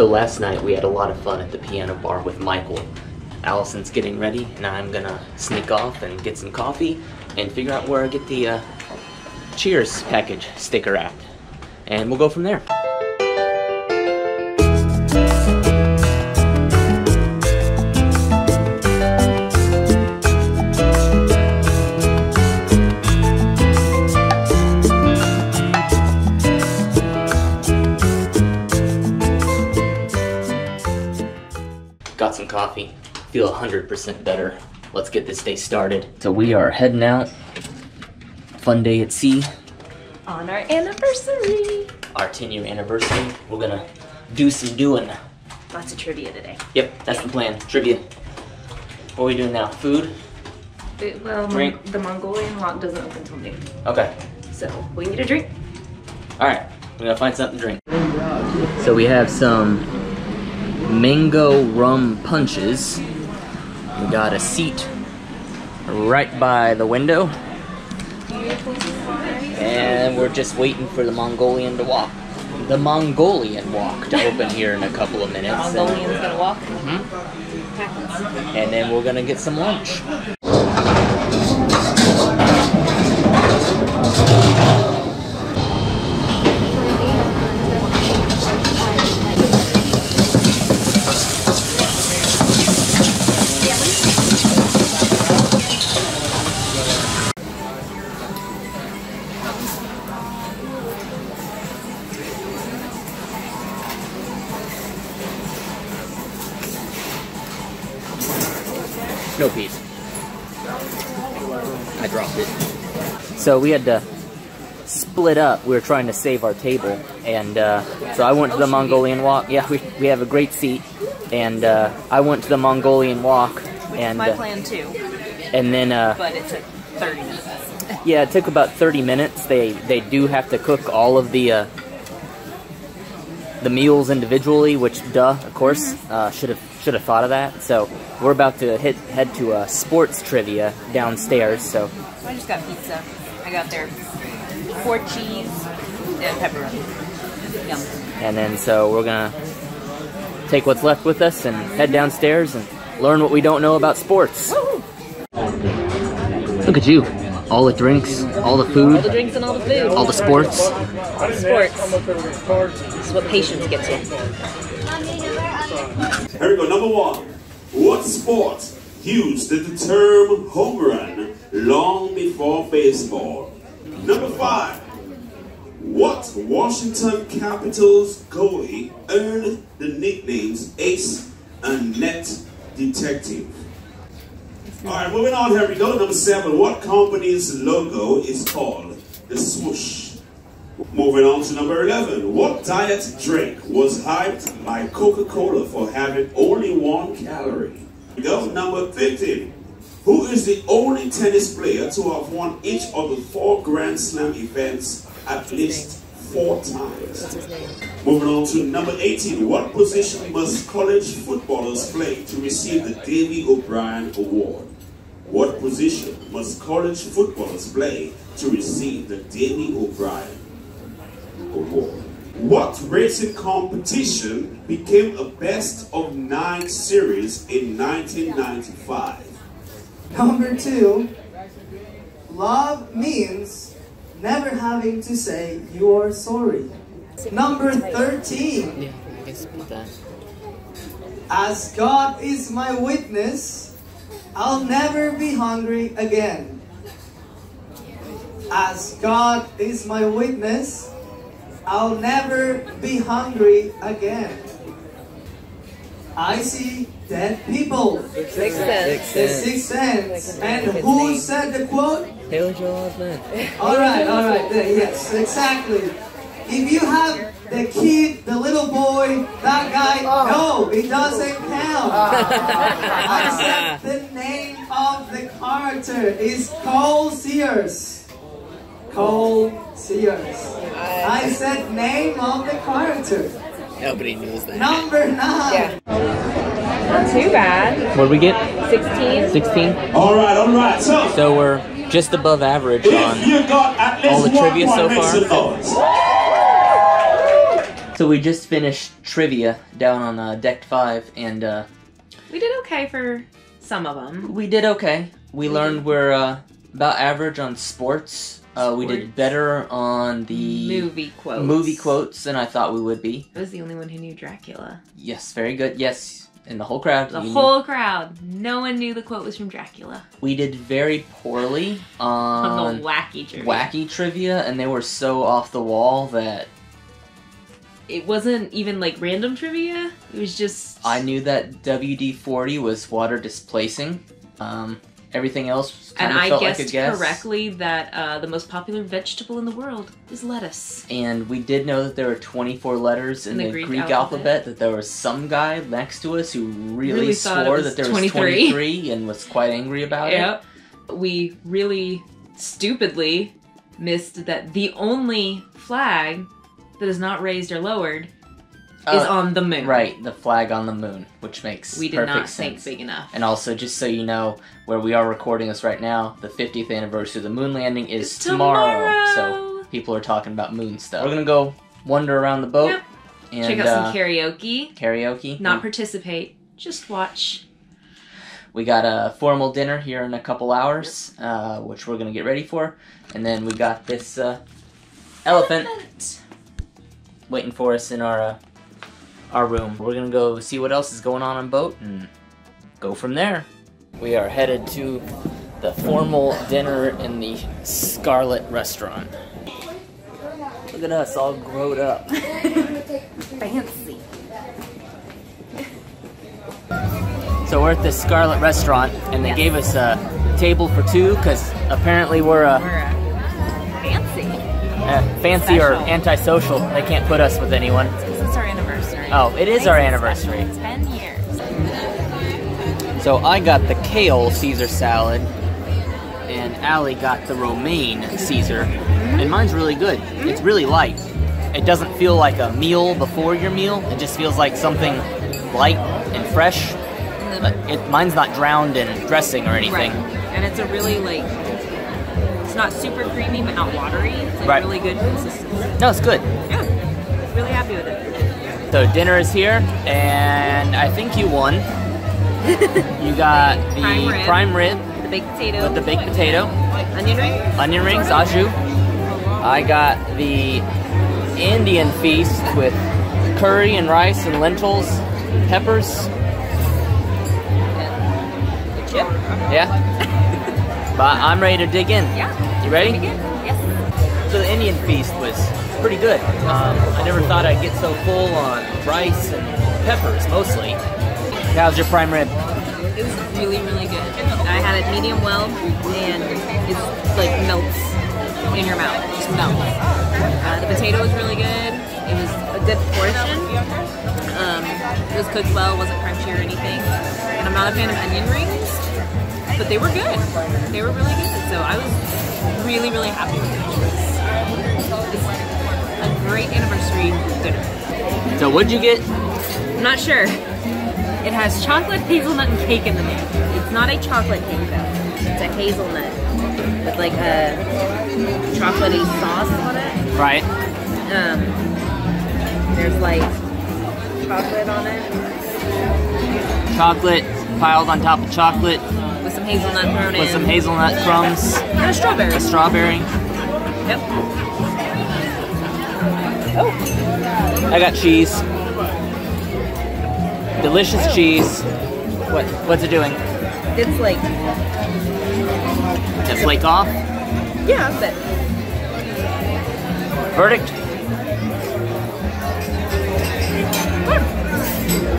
So last night we had a lot of fun at the piano bar with Michael. Allison's getting ready, and I'm gonna sneak off and get some coffee and figure out where I get the Cheers package sticker at. And we'll go from there. Got some coffee, feel 100% better. Let's get this day started. So we are heading out, fun day at sea. On our anniversary. Our 10-year anniversary, we're gonna do some doing. Lots of trivia today. Yep, that's the plan, trivia. What are we doing now, food? Well, drink? The Mongolian wok doesn't open till noon. Okay. So we need a drink. All right, we're gonna find something to drink. So we have some mango rum punches. We got a seat right by the window, and we're just waiting for the Mongolian to walk. The Mongolian wok to open here in a couple of minutes. The Mongolian's gonna walk. Mm-hmm. And then we're gonna get some lunch. No peas. I dropped it. So we had to split up. We were trying to save our table, and so I went to the Mongolian wok. Yeah, we have a great seat, and I went to the Mongolian wok. And my plan too. And then, but it took 30 minutes. Yeah, it took about 30 minutes. They do have to cook all of the meals individually, which, duh, of course, should have thought of that. So we're about to head to a sports trivia downstairs. So I just got pizza. I got there 4 cheese and pepperoni. Yum. And then so we're gonna take what's left with us and head downstairs and learn what we don't know about sports. Woo! Look at you! All the drinks, all the food, all the drinks and all the food, all the sports. All the sports. This is what patience gets you. Here we go, number 1. What sport used the term home run long before baseball? Number 5. What Washington Capitals goalie earned the nicknames Ace and Net Detective? Alright, moving on, here we go. Number 7. What company's logo is called the swoosh? Moving on to number 11. What diet drink was hyped by Coca-Cola for having only 1 calorie? We go number 15. Who is the only tennis player to have won each of the 4 Grand Slam events at least 4 times? Moving on to number 18. What position must college footballers play to receive the Davey O'Brien Award? What position must college footballers play to receive the Davey O'Brien Award? What racing competition became a best-of-9 series in 1995? Number 2, love means never having to say you are sorry. Number 13, as God is my witness, I'll never be hungry again. As God is my witness, I'll never be hungry again. I see dead people. The Sixth Sense. The Sixth Sense. And who said the quote? Hail Joel Osment. All right. Yes, exactly. If you have the kid, the little boy, that guy, no, it doesn't count. I said the name of the character is Cole Sears. Cole Sears. I said name of the character. Nobody knows that. Number 9. Yeah. Not too bad. What did we get? 16. 16. All right. So we're just above average on all the trivia so far. So we just finished trivia down on deck 5, and we did okay for some of them. We did okay. We learned we're about average on sports. We did better on the movie quotes than I thought we would be. I was the only one who knew Dracula. Yes, very good. Yes, in the whole crowd. The whole crowd. No one knew the quote was from Dracula. We did very poorly on the wacky trivia, and they were so off the wall that it wasn't even like random trivia. It was just, I knew that WD-40 was water displacing. Everything else kind of felt like a guess. And I guessed correctly that the most popular vegetable in the world is lettuce. And we did know that there were 24 letters in the Greek alphabet, that there was some guy next to us who really swore that there was 23 and was quite angry about it. Yep. We really stupidly missed that the only flag that is not raised or lowered is on the moon. Right, the flag on the moon, which makes perfect sense. We did not think big enough. And also, just so you know, where we are recording this right now, the 50th anniversary of the moon landing is tomorrow. So people are talking about moon stuff. We're gonna go wander around the boat. Yep. And check out some karaoke. Not participate, just watch. We got a formal dinner here in a couple hours, which we're gonna get ready for. And then we got this elephant waiting for us in our room. We're gonna go see what else is going on boat and go from there. We are headed to the formal dinner in the Scarlet restaurant. Look at us all growed up. Fancy. So we're at the Scarlet restaurant, and they gave us a table for two because apparently we're fancy special. Or antisocial. They can't put us with anyone. It's because it's our anniversary. Oh, it is our anniversary. It's been years. So I got the kale Caesar salad, and Allie got the romaine Caesar. And mine's really good. It's really light. It doesn't feel like a meal before your meal. It just feels like something light and fresh. But mine's not drowned in dressing or anything. Right. And it's a really it's not super creamy, but not watery. It's really good consistency. No, it's good. Yeah, really happy with it. So dinner is here, and I think you won. You got the prime rib, the baked potato, onion rings, au jus. I got the Indian feast with curry and rice and lentils, peppers. Yeah. But I'm ready to dig in. Yeah. You ready? Yes. So the Indian feast was pretty good. I never thought I'd get so full on rice and peppers, mostly. How's your prime rib? It was really, really good. I had it medium well, and it melts in your mouth. It just melts. The potato was really good. It was a good portion. It was cooked well, wasn't crunchy or anything. And I'm not a fan of onion rings, but they were good. They were really good. So I was really, really happy with it. It's a great anniversary dinner. So what'd you get? I'm not sure. It has chocolate, hazelnut, and cake in the mix. It's not a chocolate cake though. It's a hazelnut with like a chocolatey sauce on it. Right. There's like chocolate on it. Chocolate piled on top of chocolate. With some hazelnut crumbs. And a strawberry. Yep. Oh. I got cheese. Delicious cheese. What's it doing? It's flake. Did it flake off? Yeah, that's it. Verdict?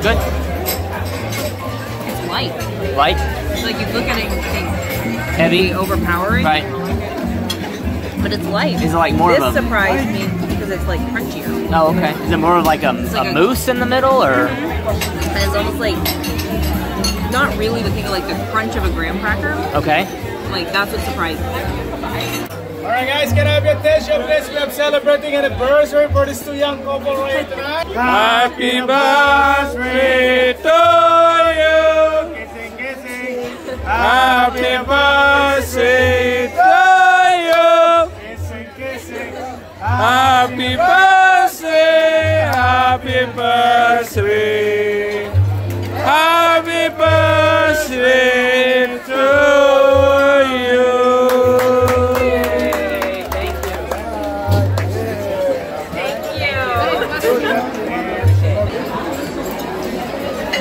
Good. Good. It's light. Light? Like you look at it and think heavy, overpowering, right? But it's light. Is it like more of a... This surprised me because it's like crunchier. Oh, okay. Is it more of like a mousse in the middle, or? And it's almost like not really the thing, like the crunch of a graham cracker. Okay. Like that's what surprised me. All right, guys, can I have your attention, please? We are celebrating an anniversary for this two young couple right tonight. Happy birthday to you. Happy birthday to you. Happy birthday. birthday to you. Yay. Thank you. Thank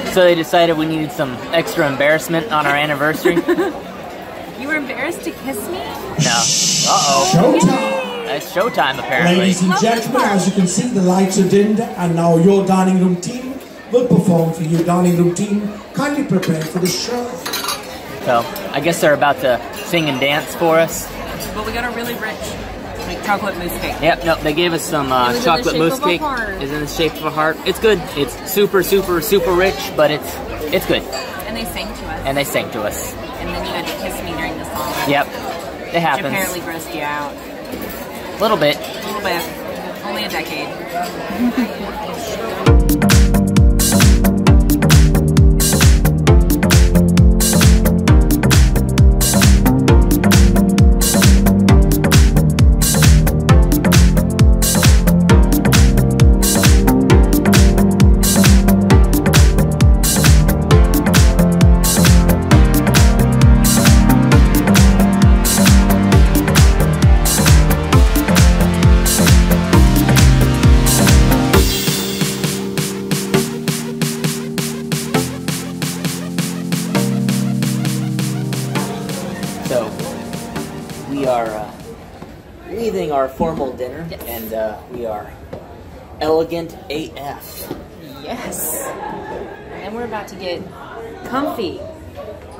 you. So they decided we needed some extra embarrassment on our anniversary. You were embarrassed to kiss me? No. Uh-oh. Showtime. It's showtime, apparently. Ladies and gentlemen, as you can see, the lights are dimmed, and now your dining room team will perform for your dining room team. Kindly prepare for the show. So, I guess they're about to sing and dance for us. But we got a really rich, like, chocolate mousse cake. Yep, no, they gave us some chocolate mousse cake. It's in the shape of a heart. It's good. It's super, super, super rich, but it's good. And they sang to us. And they sang to us. And then you had to kiss me during the song. Yep, it happens. Which apparently grossed you out. A little bit. A little bit. Only a decade. Our formal dinner, yes. And we are elegant AF. Yes. And we're about to get comfy.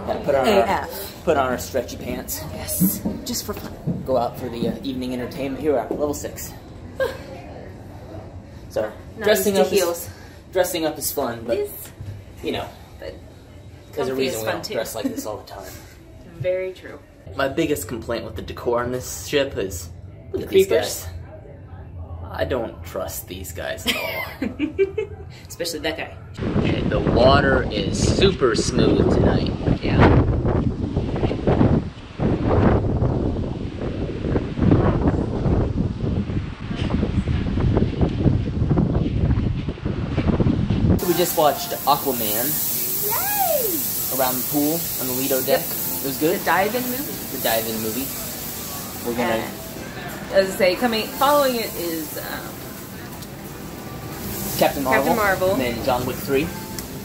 Gotta put on AF. Put on our stretchy pants. Yes. Just for fun. Go out for the evening entertainment. Here we are, level 6. So dressing up is fun, but you know, because the reason we don't dress like this all the time. Very true. My biggest complaint with the decor on this ship is. Look at these guys. I don't trust these guys at all. Especially that guy. Okay, the water is super smooth tonight. Yeah. We just watched Aquaman. Yay! Around the pool on the Lido deck. Yep. It was good. The dive-in movie. The dive-in movie. We're gonna. As I say, following it is Captain Marvel, and then John Wick 3.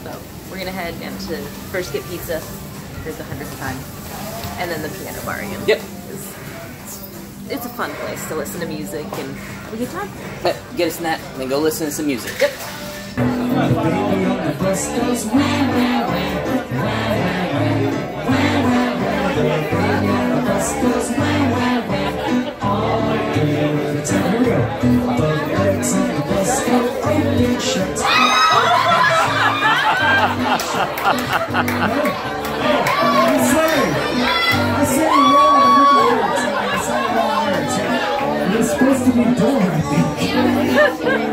So we're gonna head down to first get pizza for the 100th time, and then the piano bar again. Yep, it's a fun place to listen to music and we can talk. Get a snack and then go listen to some music. Yep. I say you're supposed to be born, I think.